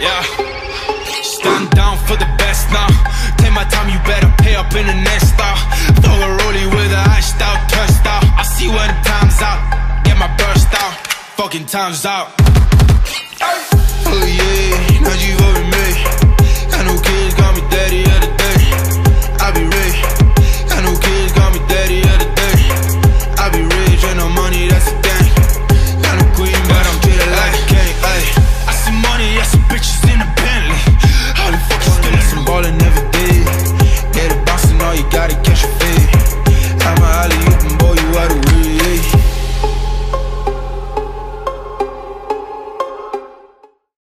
Yeah. Stand down for the best now. Take my time, you better pay up in the next style. Throw a rollie with a hashed out, cursed out. I see when the time's out. Get my burst out. Fucking time's out.